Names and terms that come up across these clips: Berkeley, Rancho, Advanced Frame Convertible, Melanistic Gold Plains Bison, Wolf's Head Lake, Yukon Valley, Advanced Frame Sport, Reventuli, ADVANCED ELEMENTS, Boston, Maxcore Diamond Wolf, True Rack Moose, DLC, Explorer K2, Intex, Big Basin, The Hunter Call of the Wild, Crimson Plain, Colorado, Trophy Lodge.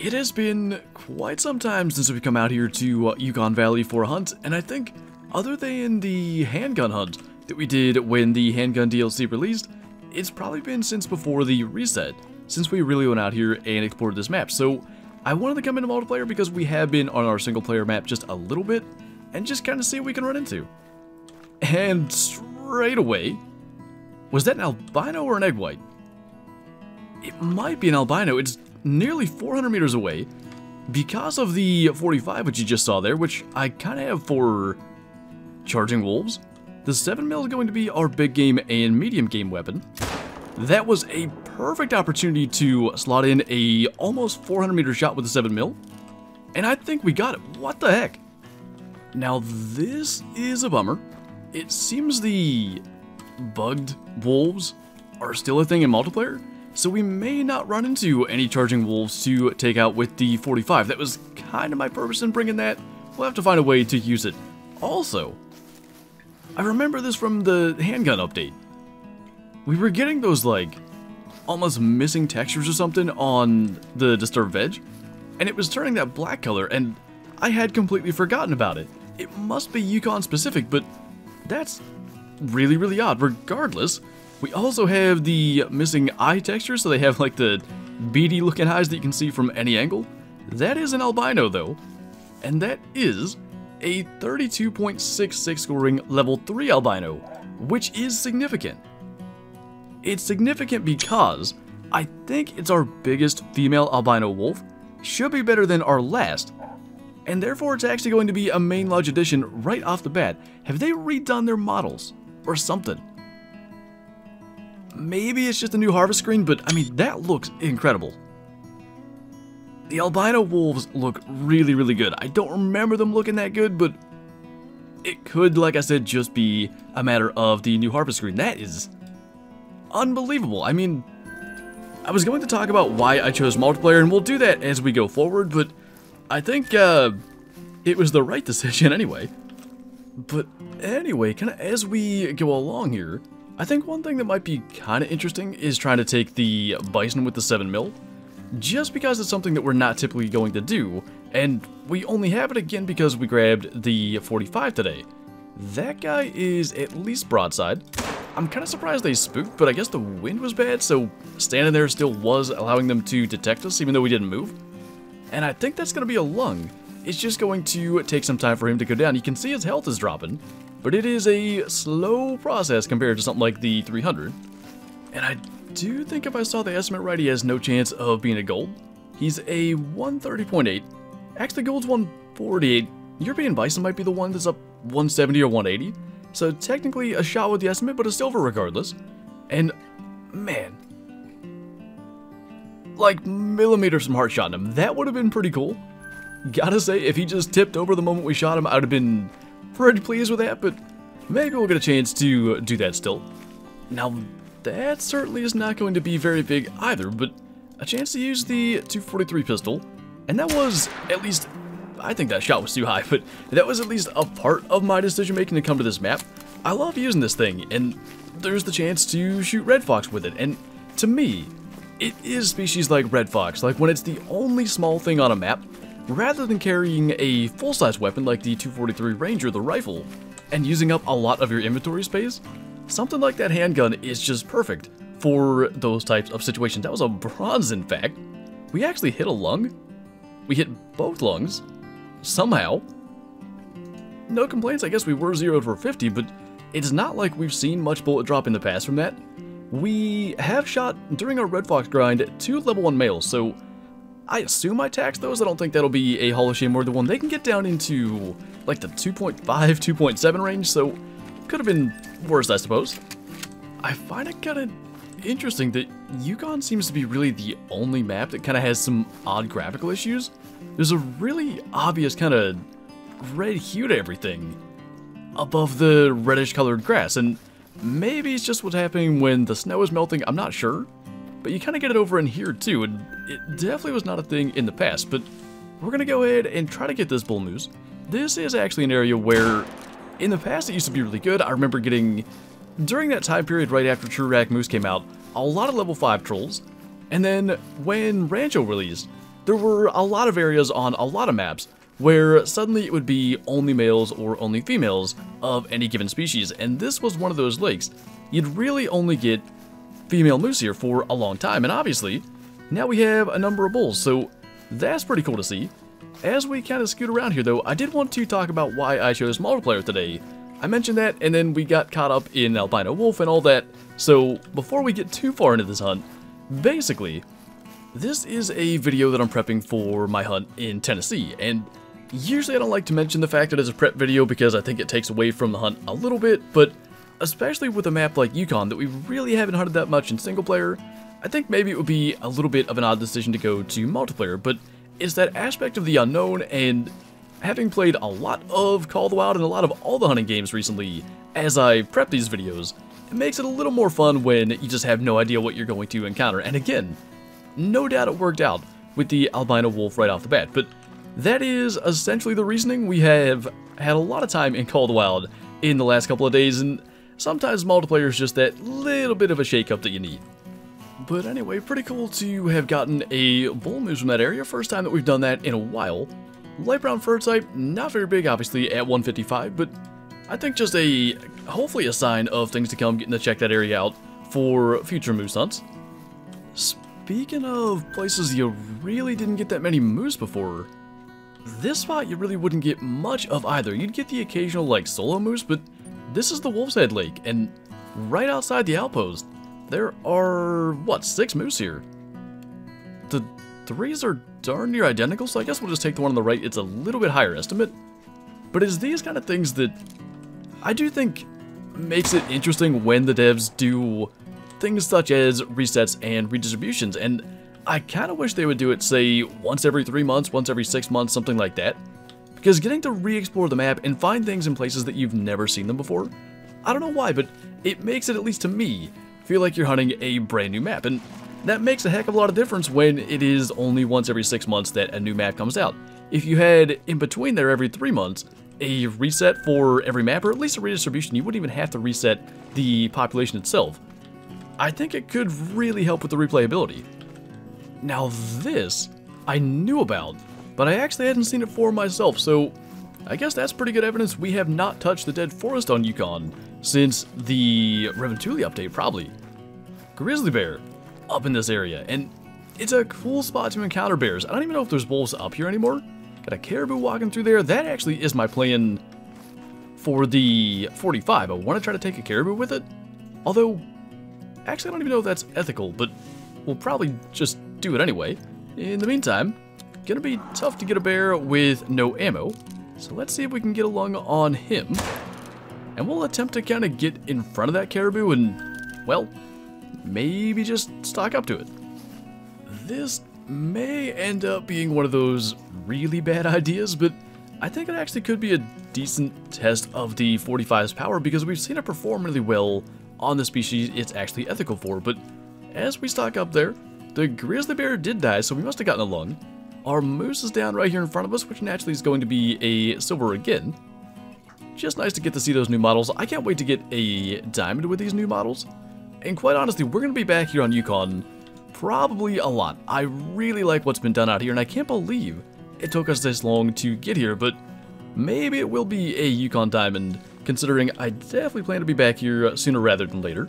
It has been quite some time since we've come out here to Yukon Valley for a hunt, and I think other than the handgun hunt that we did when the handgun DLC released, it's probably been since before the reset, since we really went out here and explored this map. So I wanted to come into multiplayer because we have been on our single player map just a little bit and just kind of see what we can run into. And straight away, was that an albino or an egg white? It might be an albino. It's nearly 400 meters away. Because of the 45, which you just saw there, which I kind of have for charging wolves, the 7mm is going to be our big game and medium game weapon. That was a perfect opportunity to slot in a almost 400 meter shot with the 7mm, and I think we got it. What the heck? Now this is a bummer. It seems the bugged wolves are still a thing in multiplayer, so we may not run into any charging wolves to take out with the 45. That was kind of my purpose in bringing that. We'll have to find a way to use it. Also, I remember this from the handgun update. We were getting those, like, almost missing textures or something on the disturbed veg, and it was turning that black color, and I had completely forgotten about it. It must be Yukon specific, but that's really, really odd. Regardless, we also have the missing eye texture, so they have, like, the beady looking eyes that you can see from any angle. That is an albino, though, and that is a 32.66 scoring level 3 albino, which is significant. It's significant because I think it's our biggest female albino wolf, should be better than our last, and therefore it's actually going to be a main lodge addition right off the bat. Have they redone their models or something? Maybe it's just a new harvest screen, but I mean, that looks incredible. The albino wolves look really, really good. I don't remember them looking that good, but it could, like I said, just be a matter of the new harvest screen. That is unbelievable. I mean, I was going to talk about why I chose multiplayer, and we'll do that as we go forward, but I think it was the right decision anyway. But anyway, kind of as we go along here, I think one thing that might be kind of interesting is trying to take the bison with the 7mm. Just because it's something that we're not typically going to do, and we only have it again because we grabbed the 45 today. That guy is at least broadside. I'm kind of surprised they spooked, but I guess the wind was bad, so standing there still was allowing them to detect us, even though we didn't move. And I think that's going to be a lung. It's just going to take some time for him to go down. You can see his health is dropping, but it is a slow process compared to something like the 300. And I do think if I saw the estimate right, he has no chance of being a gold. He's a 130.8. Actually, gold's 148. European bison might be the one that's up 170 or 180. So technically a shot with the estimate, but a silver regardless. And man, like millimeters from heart shot him. That would have been pretty cool. Gotta say, if he just tipped over the moment we shot him, I would have been pretty pleased with that, but maybe we'll get a chance to do that still. Now, that certainly is not going to be very big either, but a chance to use the 243 pistol, and that was at least, I think that shot was too high, but that was at least a part of my decision making to come to this map. I love using this thing, and there's the chance to shoot red fox with it, and to me, it is species like red fox, like when it's the only small thing on a map, rather than carrying a full-size weapon like the 243 Ranger, the rifle, and using up a lot of your inventory space. Something like that handgun is just perfect for those types of situations. That was a bronze, in fact. We actually hit a lung. We hit both lungs. Somehow. No complaints, I guess we were zeroed for 50, but it's not like we've seen much bullet drop in the past from that. We have shot, during our Red Fox grind, 2 level 1 males, so I assume I taxed those. I don't think that'll be a Hall of Shame or the one. They can get down into, like, the 2.5, 2.7 range, so could have been worse, I suppose. I find it kind of interesting that Yukon seems to be really the only map that kind of has some odd graphical issues. There's a really obvious kind of red hue to everything above the reddish colored grass, and maybe it's just what's happening when the snow is melting, I'm not sure, but you kind of get it over in here too, and it definitely was not a thing in the past. But we're gonna go ahead and try to get this bull moose. This is actually an area where in the past, it used to be really good. I remember getting, during that time period right after True Rack Moose came out, a lot of level 5 trolls. And then when Rancho released, there were a lot of areas on a lot of maps where suddenly it would be only males or only females of any given species, and this was one of those lakes. You'd really only get female moose here for a long time, and obviously now we have a number of bulls, so that's pretty cool to see. As we kind of scoot around here though, I did want to talk about why I chose multiplayer today. I mentioned that, and then we got caught up in albino wolf and all that, so before we get too far into this hunt, basically, this is a video that I'm prepping for my hunt in Tennessee, and usually I don't like to mention the fact that it's a prep video because I think it takes away from the hunt a little bit, but especially with a map like Yukon that we really haven't hunted that much in single player, I think maybe it would be a little bit of an odd decision to go to multiplayer, but it's that aspect of the unknown, and having played a lot of Call of the Wild and a lot of all the hunting games recently as I prep these videos, it makes it a little more fun when you just have no idea what you're going to encounter. And again, no doubt it worked out with the albino wolf right off the bat, but that is essentially the reasoning. We have had a lot of time in Call of the Wild in the last couple of days, and sometimes multiplayer is just that little bit of a shake-up that you need. But anyway, pretty cool to have gotten a bull moose from that area. First time that we've done that in a while. Light brown fur type, not very big obviously at 155, but I think just hopefully a sign of things to come, getting to check that area out for future moose hunts. Speaking of places you really didn't get that many moose before, this spot you really wouldn't get much of either. You'd get the occasional like solo moose, but this is the Wolf's Head Lake, and right outside the outpost, there are, what, 6 moose here? The 3s are darn near identical, so I guess we'll just take the one on the right. It's a little bit higher estimate, but it's these kind of things that I do think makes it interesting when the devs do things such as resets and redistributions, and I kind of wish they would do it, say, once every 3 months, once every 6 months, something like that, because getting to re-explore the map and find things in places that you've never seen them before, I don't know why, but it makes it, at least to me, feel like you're hunting a brand new map, and that makes a heck of a lot of difference when it is only once every 6 months that a new map comes out. If you had in between there every 3 months a reset for every map, or at least a redistribution, you wouldn't even have to reset the population itself. I think it could really help with the replayability. Now this I knew about, but I actually hadn't seen it for myself, so I guess that's pretty good evidence we have not touched the dead forest on Yukon since the Reventuli update, probably. Grizzly bear up in this area, and it's a cool spot to encounter bears. I don't even know if there's wolves up here anymore. Got a caribou walking through there. That actually is my plan for the 45. I want to try to take a caribou with it, although actually I don't even know if that's ethical, but we'll probably just do it anyway. In the meantime, gonna be tough to get a bear with no ammo, so let's see if we can get a lung on him, and we'll attempt to kind of get in front of that caribou and, well, maybe just stock up to it. This may end up being one of those really bad ideas, but I think it actually could be a decent test of the 45's power, because we've seen it perform really well on the species it's actually ethical for. But as we stock up there, the grizzly bear did die, so we must have gotten a lung. Our moose is down right here in front of us, which naturally is going to be a silver again. Just nice to get to see those new models. I can't wait to get a diamond with these new models. And quite honestly, we're going to be back here on Yukon probably a lot. I really like what's been done out here, and I can't believe it took us this long to get here, but maybe it will be a Yukon diamond, considering I definitely plan to be back here sooner rather than later.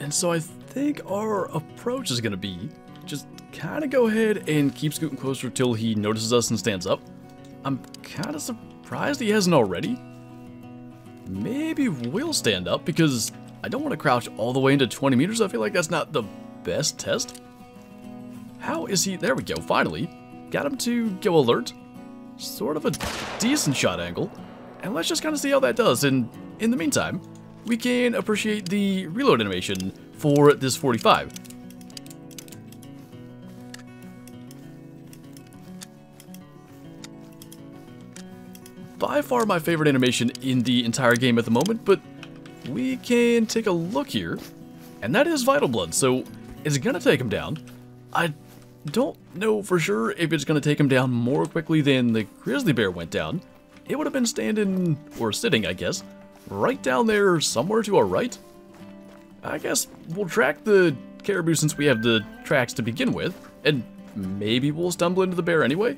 And so I think our approach is going to be just kind of go ahead and keep scooting closer till he notices us and stands up. I'm kind of surprised he hasn't already. Maybe we'll stand up, because I don't want to crouch all the way into 20 meters. I feel like that's not the best test. How is he? There we go, finally. Got him to go alert. Sort of a decent shot angle. And let's just kind of see how that does. And in the meantime, we can appreciate the reload animation for this 45. By far my favorite animation in the entire game at the moment, but we can take a look here, and that is vital blood, so it's gonna take him down. I don't know for sure if it's gonna take him down more quickly than the grizzly bear went down. It would have been standing, or sitting I guess, right down there somewhere to our right. I guess we'll track the caribou since we have the tracks to begin with, and maybe we'll stumble into the bear anyway.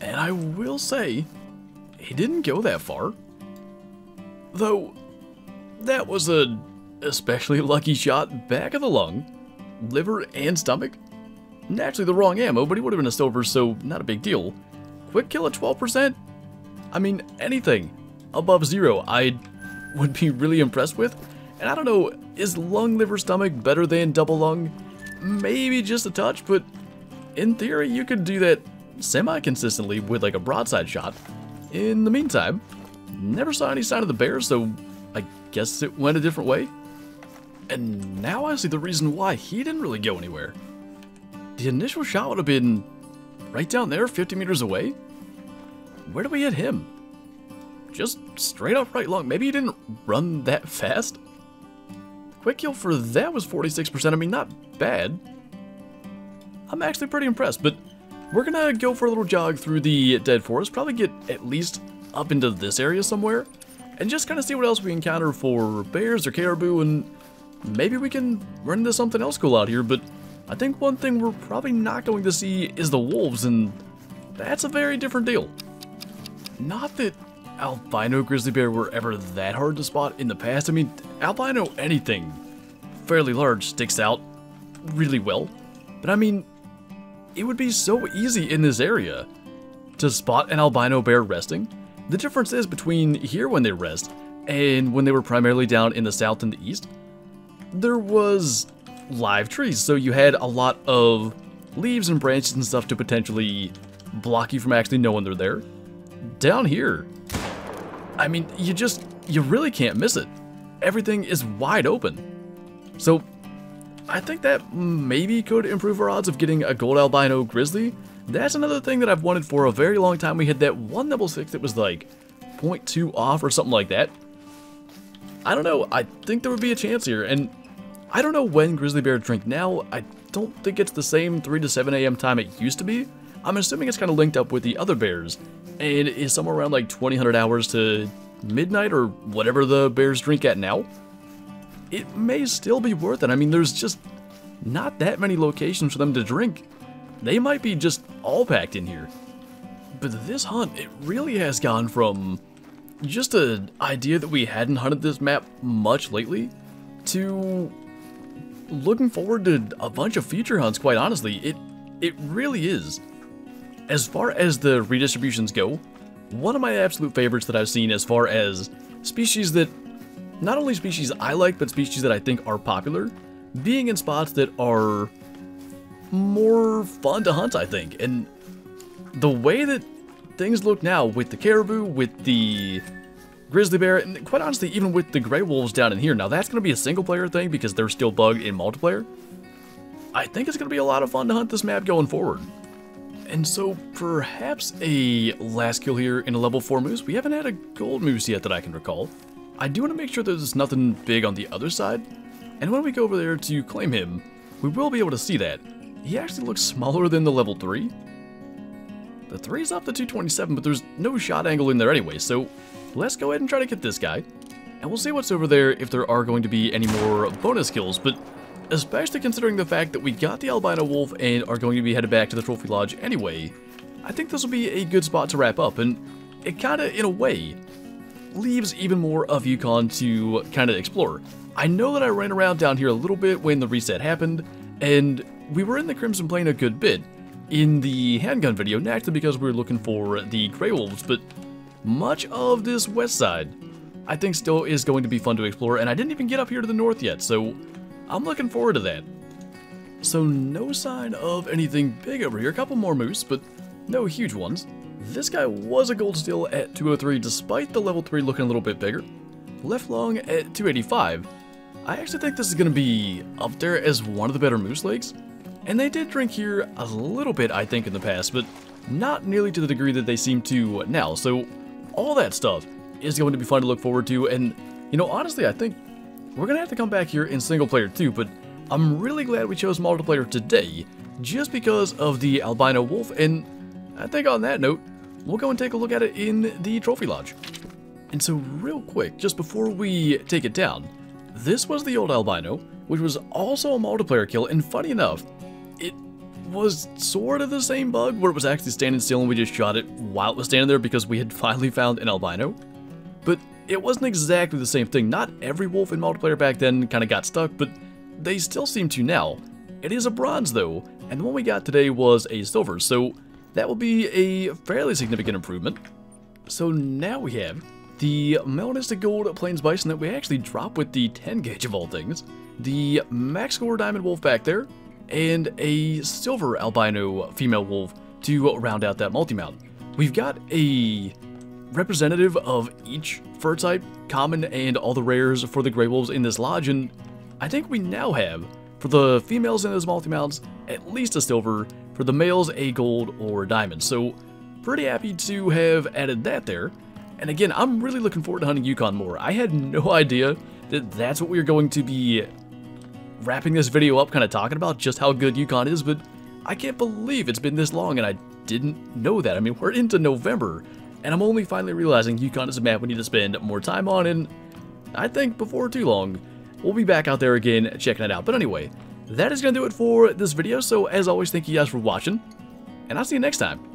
And I will say, he didn't go that far. Though, that was an especially lucky shot back of the lung, liver, and stomach. Naturally the wrong ammo, but he would have been a silver, so not a big deal. Quick kill at 12%? I mean, anything above zero I would be really impressed with. And I don't know, is lung, liver, stomach better than double lung? Maybe just a touch, but in theory you could do that semi-consistently with like a broadside shot. In the meantime, never saw any sign of the bear, so I guess it went a different way. And now I see the reason why he didn't really go anywhere. The initial shot would have been right down there, 50 meters away. Where do we hit him? Just straight up right lung. Maybe he didn't run that fast. Quick kill for that was 46%. I mean, not bad. I'm actually pretty impressed, but we're gonna go for a little jog through the dead forest, probably get at least up into this area somewhere, and just kind of see what else we encounter for bears or caribou, and maybe we can run into something else cool out here. But I think one thing we're probably not going to see is the wolves, and that's a very different deal. Not that albino grizzly bear were ever that hard to spot in the past. I mean, albino anything fairly large sticks out really well, but I mean, it would be so easy in this area to spot an albino bear resting. The difference is between here when they rest and when they were primarily down in the south and the east, there was live trees, so you had a lot of leaves and branches and stuff to potentially block you from actually knowing they're there. Down here, I mean, you really can't miss it. Everything is wide open. So I think that maybe could improve our odds of getting a gold albino grizzly. That's another thing that I've wanted for a very long time. We had that 166 that was like 0.2 off or something like that. I don't know, I think there would be a chance here, and I don't know when grizzly bear drink now. I don't think it's the same 3 to 7 a.m. time it used to be. I'm assuming it's kind of linked up with the other bears, and is somewhere around like 2000 hours to midnight or whatever the bears drink at now. It may still be worth it. I mean, there's just not that many locations for them to drink. They might be just all packed in here. But this hunt, it really has gone from just an idea that we hadn't hunted this map much lately to looking forward to a bunch of future hunts, quite honestly. It really is. As far as the redistributions go, one of my absolute favorites that I've seen as far as species that, not only species I like, but species that I think are popular, being in spots that are more fun to hunt, I think. And the way that things look now with the caribou, with the grizzly bear, and quite honestly, even with the gray wolves down in here. Now that's going to be a single player thing because they're still bugged in multiplayer. I think it's going to be a lot of fun to hunt this map going forward. And so perhaps a last kill here in a level 4 moose. We haven't had a gold moose yet that I can recall. I do want to make sure there's nothing big on the other side. And when we go over there to claim him, we will be able to see that. He actually looks smaller than the level 3. The 3's up to 227, but there's no shot angle in there anyway, so let's go ahead and try to get this guy. And we'll see what's over there if there are going to be any more bonus kills, but especially considering the fact that we got the albino wolf and are going to be headed back to the Trophy Lodge anyway, I think this will be a good spot to wrap up, and it kinda, in a way, leaves even more of Yukon to kinda explore. I know that I ran around down here a little bit when the reset happened, and we were in the Crimson Plain a good bit in the handgun video, naturally because we were looking for the gray wolves, but much of this west side I think still is going to be fun to explore, and I didn't even get up here to the north yet, so I'm looking forward to that. So no sign of anything big over here, a couple more moose, but no huge ones. This guy was a gold steal at 203, despite the level 3 looking a little bit bigger. Left lung at 285. I actually think this is going to be up there as one of the better moose lakes. And they did drink here a little bit, I think, in the past, but not nearly to the degree that they seem to now. So all that stuff is going to be fun to look forward to. And, you know, honestly, I think we're going to have to come back here in single player too, but I'm really glad we chose multiplayer today just because of the albino wolf. And I think on that note, we'll go and take a look at it in the Trophy Lodge. And so real quick, just before we take it down, this was the old albino, which was also a multiplayer kill. And funny enough, was sort of the same bug where it was actually standing still and we just shot it while it was standing there because we had finally found an albino. But it wasn't exactly the same thing. Not every wolf in multiplayer back then kind of got stuck, but they still seem to now. It is a bronze though, and the one we got today was a silver, so that will be a fairly significant improvement. So now we have the Melanistic Gold Plains Bison that we actually dropped with the 10 gauge of all things, the Maxcore Diamond Wolf back there, and a silver albino female wolf to round out that multi-mount. We've got a representative of each fur type, common and all the rares for the gray wolves in this lodge, and I think we now have, for the females in those multi-mounts, at least a silver, for the males a gold or diamond. So pretty happy to have added that there. And again, I'm really looking forward to hunting Yukon more. I had no idea that that's what we were going to be wrapping this video up, kind of talking about just how good Yukon is, but I can't believe it's been this long and I didn't know that. I mean, we're into November and I'm only finally realizing Yukon is a map we need to spend more time on, and I think before too long we'll be back out there again checking it out. But anyway, that is going to do it for this video, so as always, thank you guys for watching, and I'll see you next time.